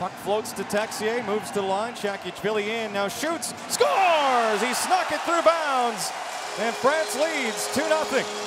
Puck floats to Texier, moves to the line. Chakiachvili in, now shoots, scores! He snuck it through bounds, and France leads 2-0.